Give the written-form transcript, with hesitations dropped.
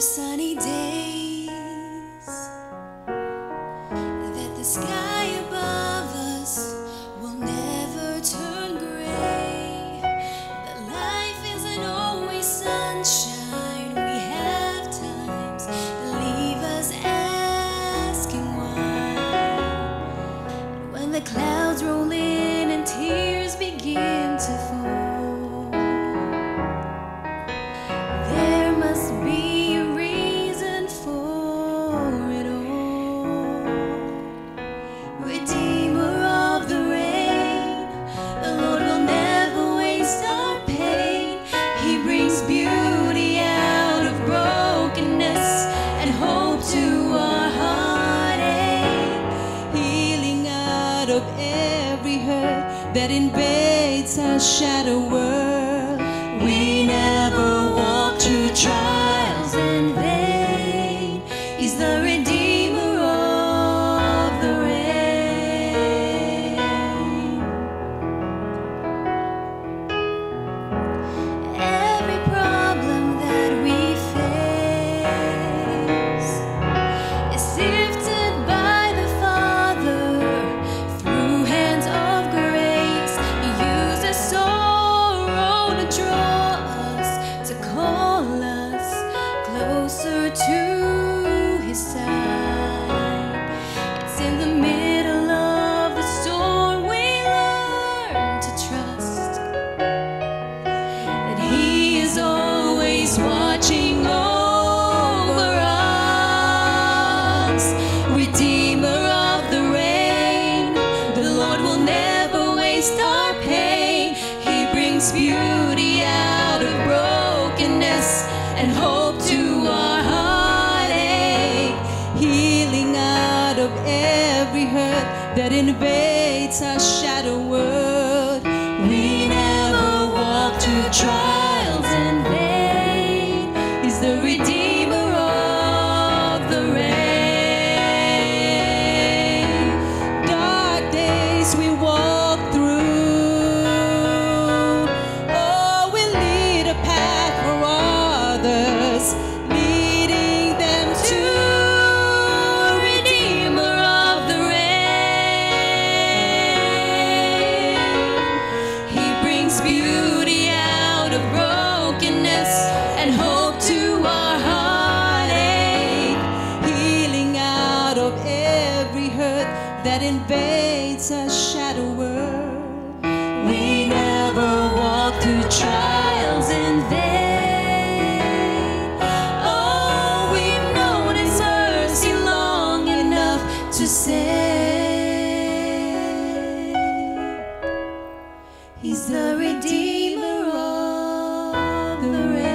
sunny days, that the sky above us will never turn gray, that life isn't always sunshine, we have times that leave us asking why. And when the clouds roll in and tears begin to fall, Redeemer of the rain, the Lord will never waste our pain. He brings beauty out of brokenness and hope to our heartache, healing out of every hurt that invades our shadow world. We never walk through trials in vain. He's the Redeemer. To his side, it's in the middle of the storm we learn to trust that he is always watching over us. Redeemer of the rain, the Lord will never waste our pain. He brings beauty out of brokenness and hope to our heartache, healing out of every hurt that invades our shadow world. We never walk through trials in vain. He's the Redeemer of the rain. Dark days we walk through, oh, we lead a path for others, leading them to Redeemer of the rain. He brings beauty out of brokenness and hope to our heartache, healing out of every hurt that invades our shadow world. We never walk through trials in vain. He's the Redeemer of the rain.